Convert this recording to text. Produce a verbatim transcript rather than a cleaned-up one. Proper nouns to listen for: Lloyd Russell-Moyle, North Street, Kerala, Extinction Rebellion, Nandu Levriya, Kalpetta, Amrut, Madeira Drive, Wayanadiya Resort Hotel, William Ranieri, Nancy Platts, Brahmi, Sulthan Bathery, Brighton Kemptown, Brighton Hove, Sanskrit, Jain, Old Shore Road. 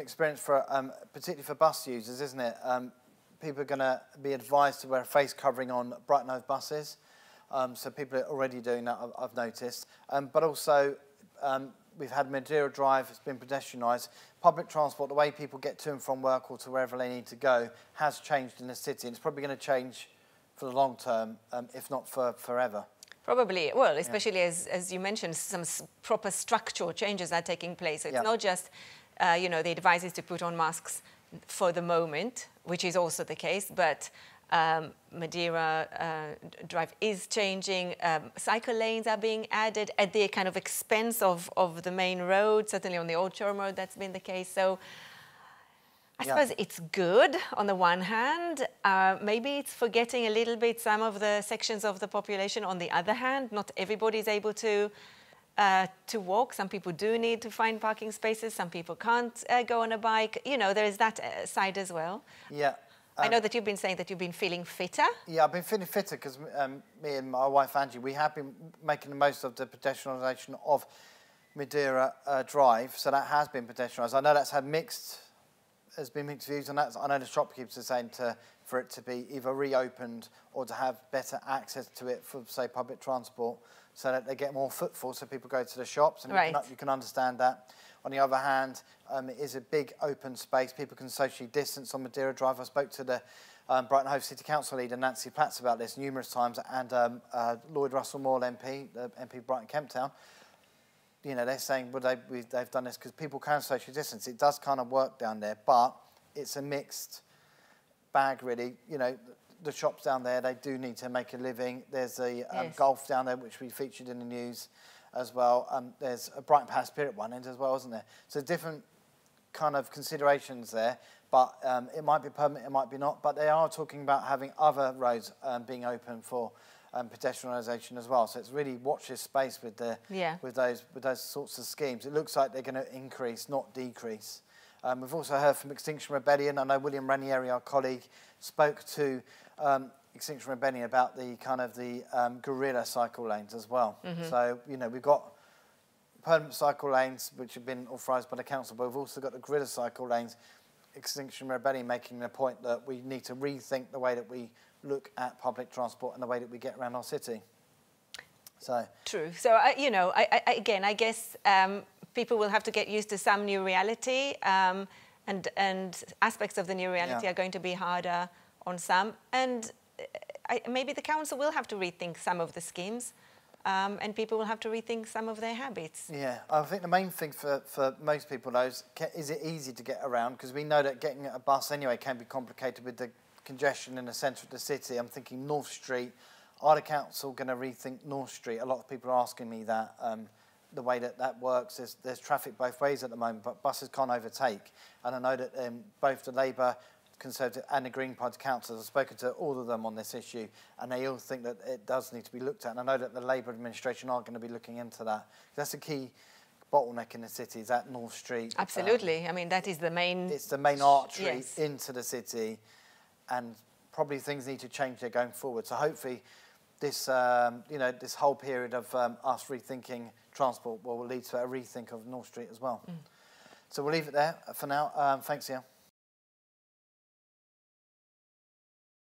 Experience for um, particularly for bus users, isn't it? Um, people are going to be advised to wear a face covering on Brighton Hove buses, um, so people are already doing that, I've, I've noticed. Um, but also, um, we've had Madeira Drive, it's been pedestrianised. Public transport, the way people get to and from work or to wherever they need to go, has changed in the city, and it's probably going to change for the long term, um, if not for forever. Probably, well, especially yeah. as, as you mentioned, some proper structural changes are taking place. It's yeah. not just... Uh, you know, the advice is to put on masks for the moment, which is also the case, but um, Madeira uh, Drive is changing. Um, cycle lanes are being added at the kind of expense of, of the main road, certainly on the Old Shore Road that's been the case. So I yeah. suppose it's good on the one hand. Uh, maybe it's forgetting a little bit some of the sections of the population. On the other hand, not everybody is able to Uh, to walk. Some people do need to find parking spaces, some people can't uh, go on a bike. You know, there is that uh, side as well. Yeah. Um, I know that you've been saying that you've been feeling fitter. Yeah, I've been feeling fitter because um, me and my wife Angie, we have been making the most of the pedestrianisation of Madeira uh, Drive, so that has been pedestrianised. I know that's had mixed, there's been mixed views on that. I know the shopkeepers are saying to, for it to be either reopened or to have better access to it for, say, public transport, so that they get more footfall, so people go to the shops, and right. you, can, you can understand that. On the other hand, um, it is a big open space. People can socially distance on Madeira Drive. I spoke to the um, Brighton Hove City Council leader, Nancy Platts, about this numerous times, and um, uh, Lloyd Russell-Moyle, M P, the M P of Brighton Kemptown. You know, they're saying, well, they, we, they've done this because people can socially distance. It does kind of work down there, but it's a mixed bag, really. You know, the shops down there, they do need to make a living. There's a um, yes. golf down there, which we featured in the news as well. Um, there's a Brighton Palace Pier at one end as well, isn't there? So different kind of considerations there, but um, it might be permanent, it might be not, but they are talking about having other roads um, being open for um, pedestrianisation as well. So it's really watch this space with, the, yeah. with, those, with those sorts of schemes. It looks like they're going to increase, not decrease. Um, we've also heard from Extinction Rebellion. I know William Ranieri, our colleague, spoke to um, Extinction Rebellion about the kind of the um, guerrilla cycle lanes as well. Mm-hmm. So, you know, we've got permanent cycle lanes, which have been authorised by the council, but we've also got the guerrilla cycle lanes. Extinction Rebellion making the point that we need to rethink the way that we look at public transport and the way that we get around our city. So true. So, I, you know, I, I, again, I guess... Um, people will have to get used to some new reality, um, and, and aspects of the new reality yeah. are going to be harder on some. And I, maybe the council will have to rethink some of the schemes, um, and people will have to rethink some of their habits. Yeah, I think the main thing for, for most people, though, is, is it easy to get around? Because we know that getting a bus anyway can be complicated with the congestion in the centre of the city. I'm thinking North Street. Are the council going to rethink North Street? A lot of people are asking me that. Um, the way that that works, there's, there's traffic both ways at the moment, but buses can't overtake. And I know that um, both the Labour, Conservative and the Green Party councillors, I've spoken to all of them on this issue, and they all think that it does need to be looked at. And I know that the Labour administration are going to be looking into that. That's a key bottleneck in the city, is that North Street. Absolutely. Um, I mean, that is the main... It's the main artery yes. into the city, and probably things need to change there going forward. So hopefully... This, um, you know, this whole period of um, us rethinking transport will lead to a rethink of North Street as well. Mm. So we'll leave it there for now. Um, thanks, Ian.